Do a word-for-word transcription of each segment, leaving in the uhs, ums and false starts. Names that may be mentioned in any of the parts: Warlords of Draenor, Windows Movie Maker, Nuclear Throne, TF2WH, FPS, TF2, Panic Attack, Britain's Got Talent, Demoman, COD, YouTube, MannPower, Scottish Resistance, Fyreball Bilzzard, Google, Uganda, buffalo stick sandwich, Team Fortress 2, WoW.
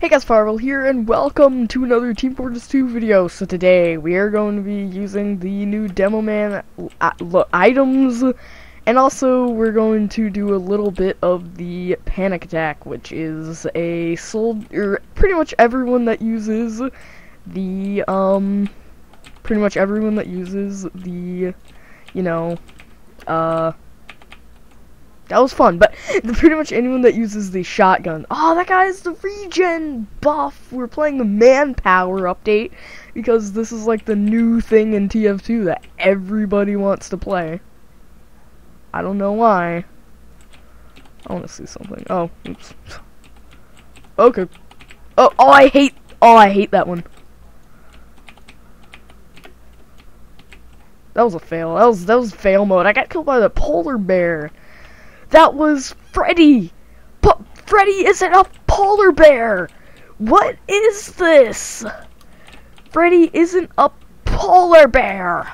Hey guys, Fyreball here, and welcome to another Team Fortress two video. So today we are going to be using the new Demoman items, and also we're going to do a little bit of the Panic Attack, which is a sold or pretty much everyone that uses the um, pretty much everyone that uses the, you know, uh. That was fun, but pretty much anyone that uses the shotgun. Oh, that guy is the regen buff. We're playing the MannPower update because this is like the new thing in T F two that everybody wants to play. I don't know why. I want to see something. Oh, oops. Okay. Oh, oh, I hate. Oh, I hate that one. That was a fail. That was that was fail mode. I got killed by the polar bear. That was Freddy! But Freddy isn't a polar bear! What is this? Freddy isn't a polar bear!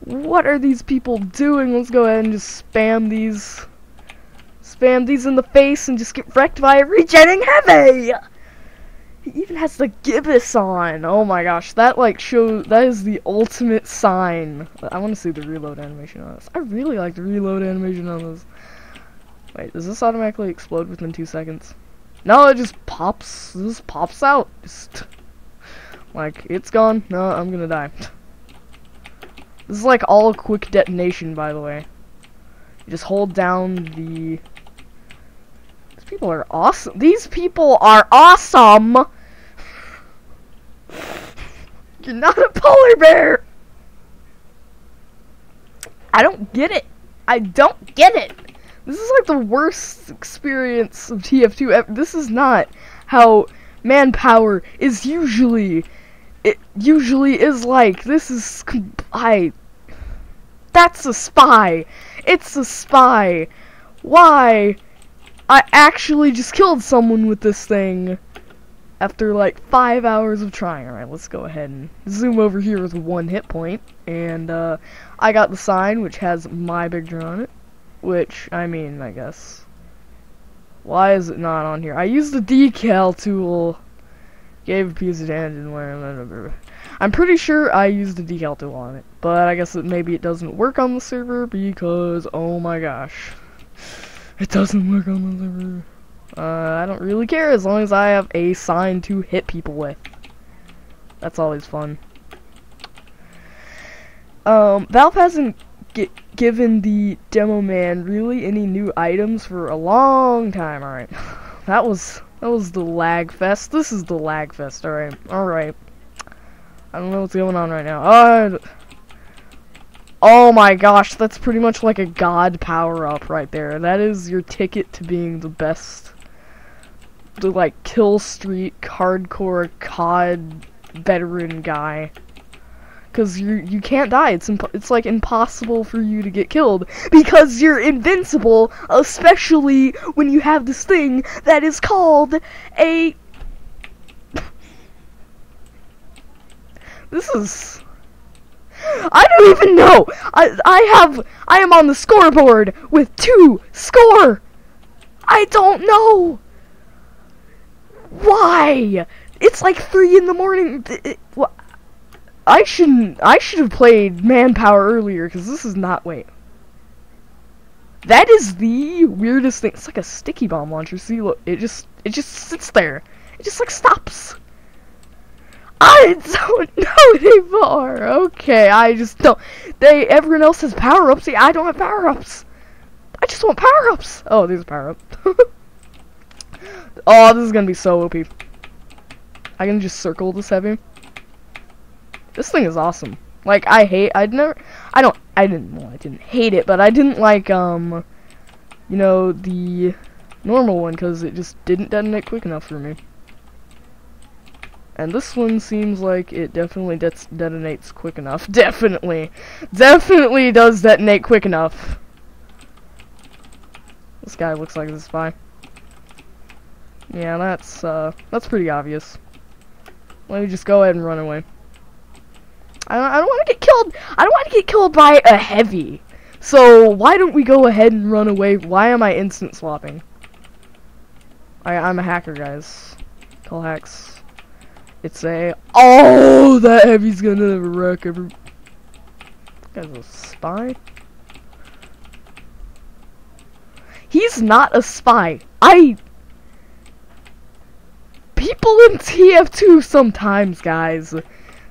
What are these people doing? Let's go ahead and just spam these. Spam these in the face and just get wrecked by a regening heavy! He even has the gibbous on! Oh my gosh, that like shows, that is the ultimate sign. I want to see the reload animation on this. I really like the reload animation on this. Wait, does this automatically explode within two seconds? No, it just pops, it just pops out. Just, like, it's gone. No, I'm gonna die. This is like all quick detonation, by the way. You just hold down the... People are awesome. These people are awesome. You're not a polar bear. I don't get it. I don't get it. This is like the worst experience of T F two ever. This is not how MannPower is usually. It usually is like this is. I. That's a spy. It's a spy. Why? I actually just killed someone with this thing after like five hours of trying. Alright, let's go ahead and zoom over here with one hit point. And uh, I got the sign, which has my picture on it. Which, I mean, I guess. Why is it not on here? I used the decal tool. Gave a piece of hand and whatever. I'm pretty sure I used the decal tool on it. But I guess that maybe it doesn't work on the server because, oh my gosh. It doesn't work on the server. Uh, I don't really care as long as I have a sign to hit people with. That's always fun. Um, Valve hasn't get given the Demoman really any new items for a long time. All right, that was that was the lag fest. This is the lag fest. All right, all right. I don't know what's going on right now. Uh, Oh my gosh, that's pretty much like a god power-up right there. That is your ticket to being the best, the, like, kill streak, hardcore, C O D veteran guy. Because you you can't die. It's, imp it's, like, impossible for you to get killed. Because you're invincible, especially when you have this thing that is called a... This is... I don't even know. I I have I am on the scoreboard with two score. I don't know why. It's like three in the morning. It, it, well, I shouldn't. I should have played MannPower earlier because this is not. Wait. That is the weirdest thing. It's like a sticky bomb launcher. See, look. It just it just sits there. It just like stops. I don't know anymore. Okay, I just don't. They everyone else has power ups. See, I don't have power ups. I just want power ups. Oh, there's a power up. Oh, this is gonna be so O P. I can just circle this heavy. This thing is awesome. Like I hate. I'd never. I don't. I didn't. Well, I didn't hate it, but I didn't like um, you know, the normal one because it just didn't detonate quick enough for me. And this one seems like it definitely det detonates quick enough. Definitely. Definitely does detonate quick enough. This guy looks like a spy. Yeah, that's, uh, that's pretty obvious. Let me just go ahead and run away. I don't, I don't want to get killed. I don't want to get killed by a heavy. So why don't we go ahead and run away? Why am I instant swapping? I, I'm a hacker, guys. Coax. It's a. Oh, that heavy's gonna wreck every. That guy's a spy. He's not a spy. I. People in T F two sometimes, guys.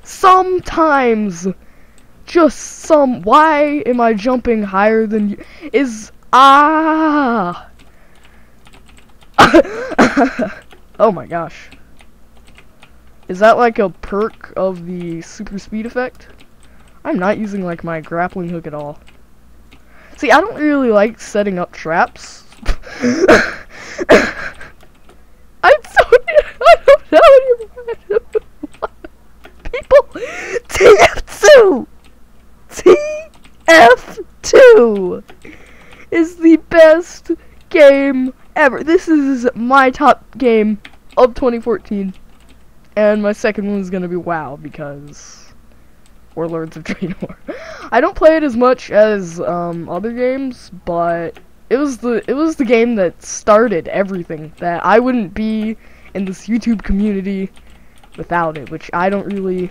Sometimes. Just some. Why am I jumping higher than you? Is. Ah. Oh my gosh. Is that like a perk of the super speed effect? I'm not using like my grappling hook at all. See, I don't really like setting up traps. I'm so I don't know people T F two T F two is the best game ever. This is my top game of twenty fourteen, and my second one is gonna be WoW because Warlords of Draenor. I don't play it as much as um, other games, but it was the it was the game that started everything. That I wouldn't be in this YouTube community without it, which I don't really.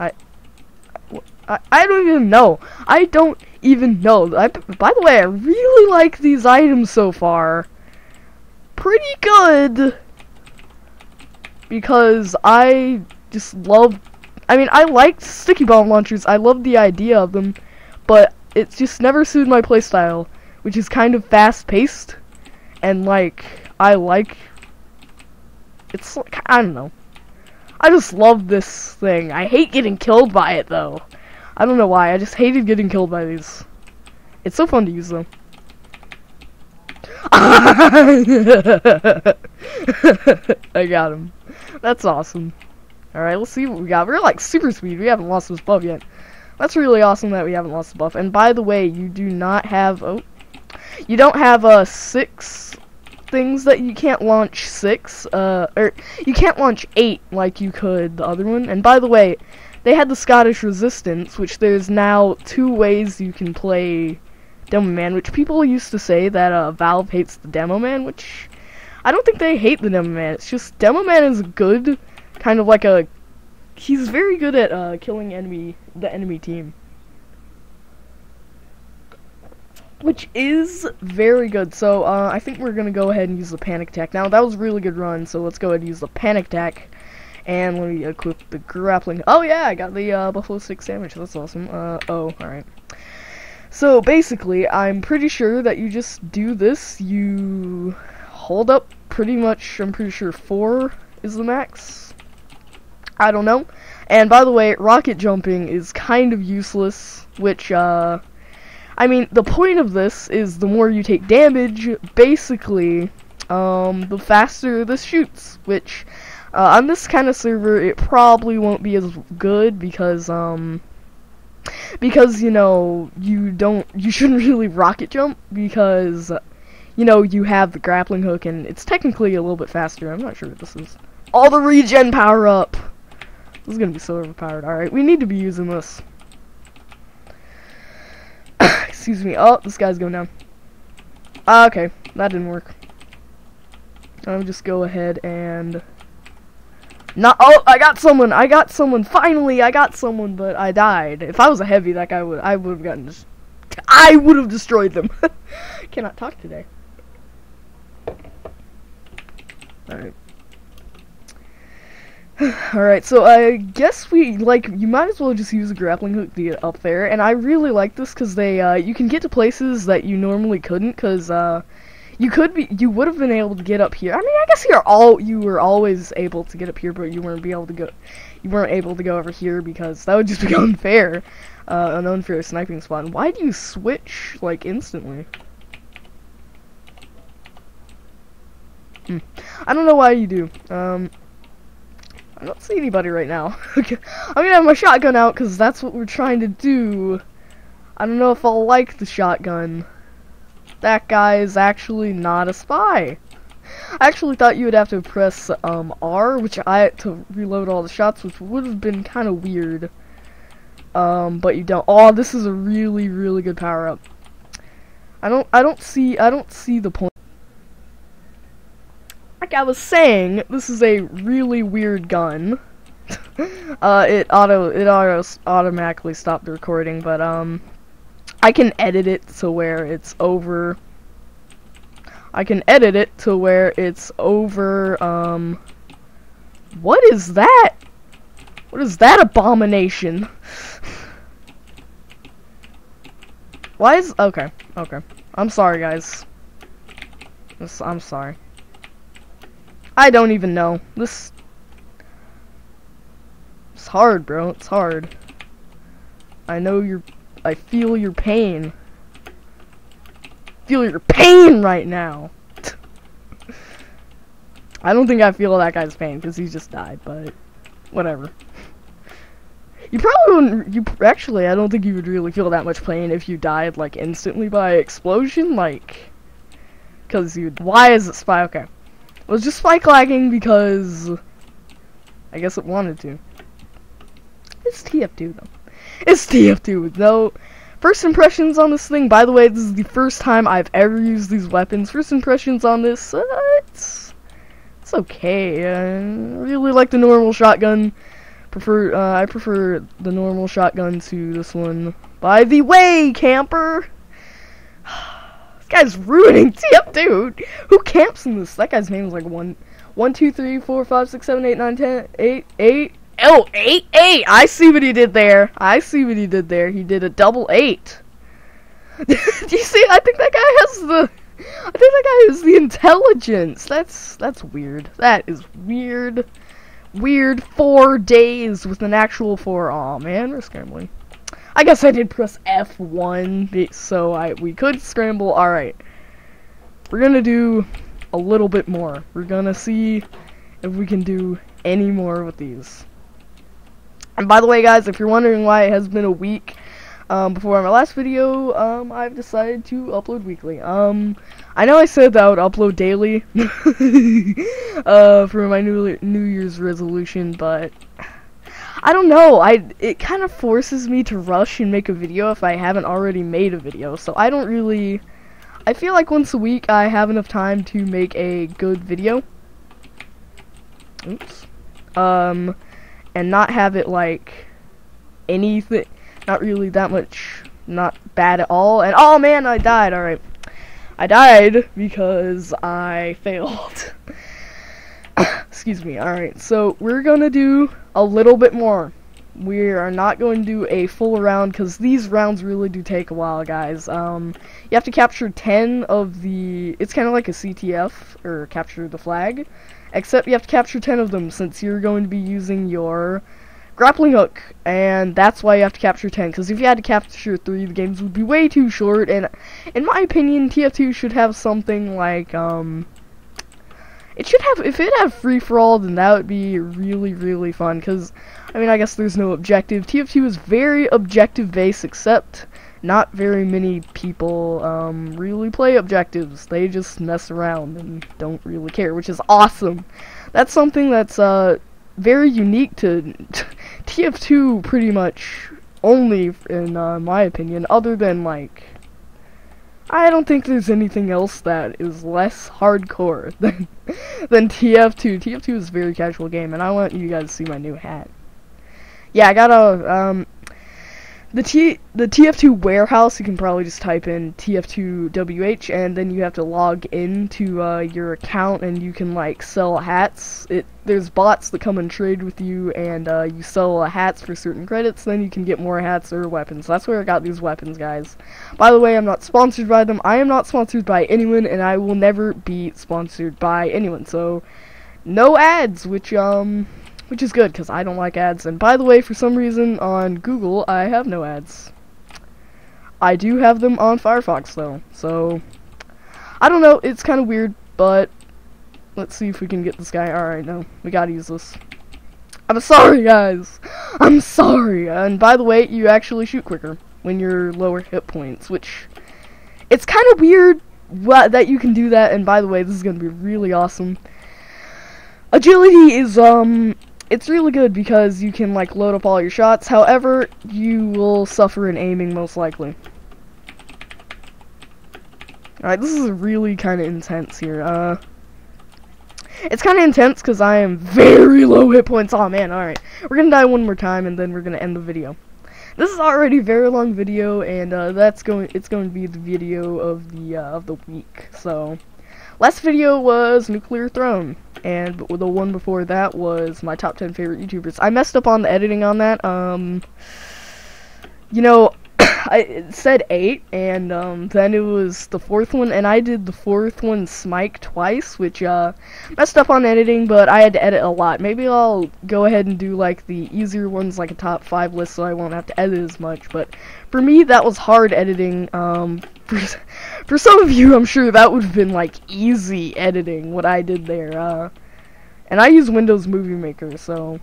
I. I, I don't even know. I don't even know. I, by the way, I really like these items so far. Pretty good. Because I just love... I mean, I liked sticky bomb launchers. I loved the idea of them. But it just never suited my playstyle. Which is kind of fast-paced. And, like, I like... It's like... I don't know. I just love this thing. I hate getting killed by it, though. I don't know why, I just hated getting killed by these. It's so fun to use them. I got him. That's awesome. Alright, let's see what we got. We're like super speed, we haven't lost this buff yet. That's really awesome that we haven't lost the buff. And by the way, you do not have, oh. You don't have, uh, six things that you can't launch six, uh, or you can't launch eight like you could the other one. And by the way, they had the Scottish Resistance, which there's now two ways you can play Demoman, which people used to say that uh, Valve hates the Demoman, which I don't think they hate the Demoman. It's just Demoman is good, kind of like a... He's very good at uh, killing enemy the enemy team. Which is very good, so uh, I think we're going to go ahead and use the Panic Attack. Now, that was a really good run, so let's go ahead and use the Panic Attack. And let me equip the grappling. Oh yeah, I got the uh, buffalo stick sandwich. That's awesome. Uh, oh, alright. So basically, I'm pretty sure that you just do this. You hold up pretty much, I'm pretty sure four is the max. I don't know. And by the way, rocket jumping is kind of useless, which, uh, I mean, the point of this is the more you take damage, basically, um, the faster this shoots, which... Uh, on this kind of server, it probably won't be as good because, um, because, you know, you don't, you shouldn't really rocket jump because, you know, you have the grappling hook and it's technically a little bit faster. I'm not sure what this is. All the regen power up! This is gonna be so overpowered. Alright, we need to be using this. Excuse me. Oh, this guy's going down. Uh, okay, that didn't work. I'll just go ahead and... Not, oh, I got someone, I got someone, finally, I got someone, but I died. If I was a heavy, that guy would, I would have gotten, I would have destroyed them. Cannot talk today. Alright. Alright, so I guess we, like, you might as well just use a grappling hook to get up there, and I really like this because they, uh, you can get to places that you normally couldn't because, uh, You could be, you would have been able to get up here. I mean, I guess you're all, you were always able to get up here, but you weren't be able to go, you weren't able to go over here because that would just be unfair, uh, an unfair sniping spot. And why do you switch like instantly? Hmm. I don't know why you do. Um, I don't see anybody right now. Okay, I'm gonna have my shotgun out because that's what we're trying to do. I don't know if I'll like the shotgun. That guy is actually not a spy. I actually thought you would have to press um, R, which I had to reload all the shots, which would have been kind of weird. Um, but you don't. Oh, this is a really, really good power up. I don't. I don't see. I don't see the point. like I was saying, this is a really weird gun. uh, it auto it auto automatically stopped the recording, but um, I can edit it to where it's over. I can edit it to where it's over. Um, what is that? What is that abomination? Why is okay? Okay, I'm sorry, guys. This, I'm sorry. I don't even know. This. It's hard, bro. It's hard. I know you're. I feel your pain. Feel your pain right now. I don't think I feel that guy's pain because he just died, but whatever. You probably wouldn't. You actually, I don't think you would really feel that much pain if you died like instantly by explosion, like, because you. Why is it spike? Okay, it was just spike lagging because I guess it wanted to. It's T F two though. It's T F two with no first impressions on this thing. By the way, this is the first time I've ever used these weapons. First impressions on this, uh, it's it's okay. I really like the normal shotgun. Prefer, uh, I prefer the normal shotgun to this one. By the way, camper! This guy's ruining T F, dude! Who camps in this? That guy's name is like one, one, two, three, four, five, six, seven, eight, nine, ten, eight, eight. Oh, eight, eight! I see what he did there. I see what he did there. He did a double eight. Do you see? I think that guy has the... I think that guy has the intelligence. That's, that's weird. That is weird. Weird four days with an actual four. Aw, man, we're scrambling. I guess I did press F one, so I we could scramble. Alright. We're gonna do a little bit more. We're gonna see if we can do any more with these. And by the way, guys, if you're wondering why it has been a week um, before my last video, um, I've decided to upload weekly. Um, I know I said that I would upload daily uh, for my new New Year's resolution, but I don't know. I it kind of forces me to rush and make a video if I haven't already made a video. So I don't really. I feel like once a week I have enough time to make a good video. Oops. Um. And not have it like anything, not really that much, not bad at all. And oh man, I died. All right, I died because I failed. Excuse me. All right, so we're gonna do a little bit more. We are not going to do a full round because these rounds really do take a while, guys. Um, you have to capture ten of the. It's kind of like a C T F or capture the flag. Except you have to capture ten of them since you're going to be using your grappling hook. And that's why you have to capture ten. Because if you had to capture three, the games would be way too short. And in my opinion, T F two should have something like, um... It should have... If it had free-for-all, then that would be really, really fun. Because, I mean, I guess there's no objective. T F two is very objective-based, except not very many people um, really play objectives. They just mess around and don't really care, which is awesome. That's something that's uh, very unique to T F two, pretty much only, in uh, my opinion, other than, like, I don't think there's anything else that is less hardcore than, than T F two. T F two is a very casual game, and I want you guys to see my new hat. Yeah, I got a... Um, The T the T F two warehouse, you can probably just type in T F two W H, and then you have to log in to uh, your account, and you can like sell hats. It there's bots that come and trade with you, and uh, you sell uh, hats for certain credits. Then you can get more hats or weapons. So that's where I got these weapons, guys. By the way, I'm not sponsored by them. I am not sponsored by anyone, and I will never be sponsored by anyone. So no ads, which um. Which is good, because I don't like ads. And by the way, for some reason, on Google, I have no ads. I do have them on Firefox, though. So, I don't know. It's kind of weird, but let's see if we can get this guy. Alright, no. We gotta use this. I'm sorry, guys. I'm sorry. And by the way, you actually shoot quicker when you're lower hit points, which... It's kind of weird that you can do that. And by the way, this is going to be really awesome. Agility is, um... It's really good because you can like load up all your shots. However, you will suffer in aiming most likely. All right, this is really kind of intense here. Uh, It's kind of intense because I am very low hit points. Oh man, alright. We're going to die one more time and then we're going to end the video. This is already a very long video, and uh, that's going it's going to be the video of the uh, of the week. So, last video was Nuclear Throne, and the one before that was my top ten favorite YouTubers. I messed up on the editing on that. Um you know, I it said eight, and um, then it was the fourth one, and I did the fourth one Smike twice, which uh, messed up on editing, but I had to edit a lot. Maybe I'll go ahead and do like the easier ones, like a top five list, so I won't have to edit as much. But for me, that was hard editing. Um, for, for some of you, I'm sure that would have been like easy editing what I did there. Uh, and I use Windows Movie Maker, so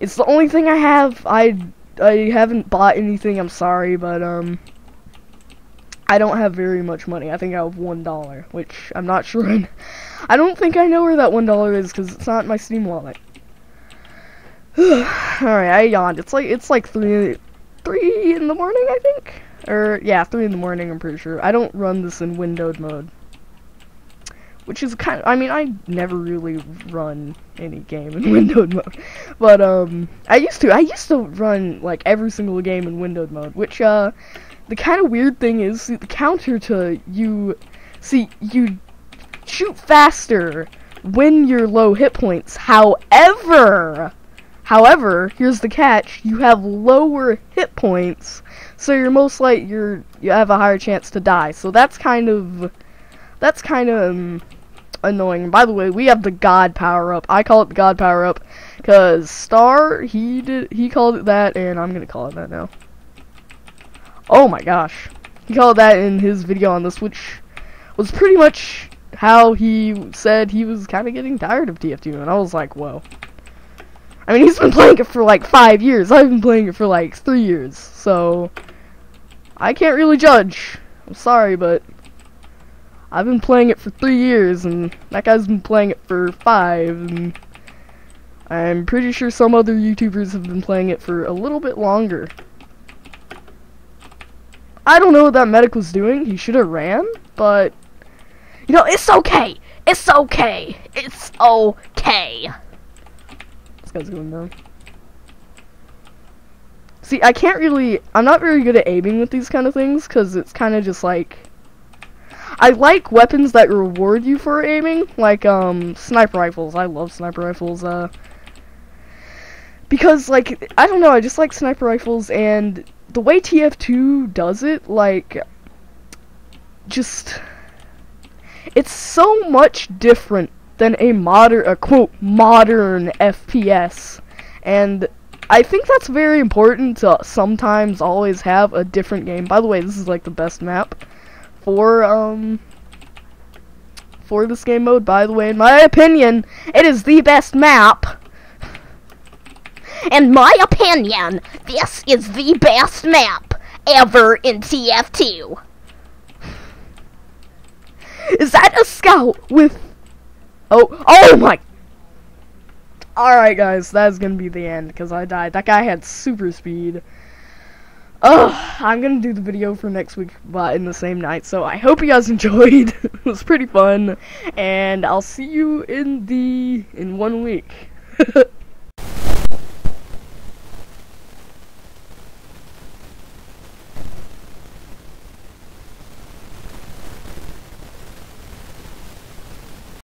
it's the only thing I have. I I haven't bought anything, I'm sorry, but, um, I don't have very much money. I think I have one dollar, which I'm not sure. I'm, I don't think I know where that one dollar is, because it's not in my Steam wallet. Alright, I yawned. It's like, it's like three, three in the morning, I think? Or, yeah, three in the morning, I'm pretty sure. I don't run this in windowed mode. Which is kind of, I mean, I never really run any game in windowed mode, but, um, I used to, I used to run, like, every single game in windowed mode, which, uh, the kind of weird thing is, see, the counter to you, see, you shoot faster when you're low hit points, however, however, here's the catch, you have lower hit points, so you're most like, you're, you have a higher chance to die, so that's kind of, That's kind of um, annoying. By the way, we have the God power up. I call it the God power up because Star he did he called it that, and I'm gonna call it that now. Oh my gosh, he called that in his video on this, which was pretty much how he said he was kind of getting tired of T F two, and I was like, whoa. I mean, he's been playing it for like five years. I've been playing it for like three years, so I can't really judge. I'm sorry, but. I've been playing it for three years, and that guy's been playing it for five, and I'm pretty sure some other YouTubers have been playing it for a little bit longer. I don't know what that medic was doing. He should have ran, but, you know, it's okay. It's okay. It's okay. This guy's going down. See, I can't really, I'm not very good at aiming with these kind of things, because it's kind of just like, I like weapons that reward you for aiming, like, um, sniper rifles. I love sniper rifles, uh, because, like, I don't know, I just like sniper rifles, and the way T F two does it, like, just, it's so much different than a modern, a quote, modern F P S, and I think that's very important to sometimes always have a different game. By the way, this is, like, the best map for um for this game mode, by the way, in my opinion, it is the best map. In my opinion, this is the best map ever in T F two. Is that a scout with oh oh my. Alright guys, that's gonna be the end because I died. That guy had super speed. Oh, I'm gonna do the video for next week, but in the same night, so I hope you guys enjoyed. It was pretty fun, and I'll see you in the in one week.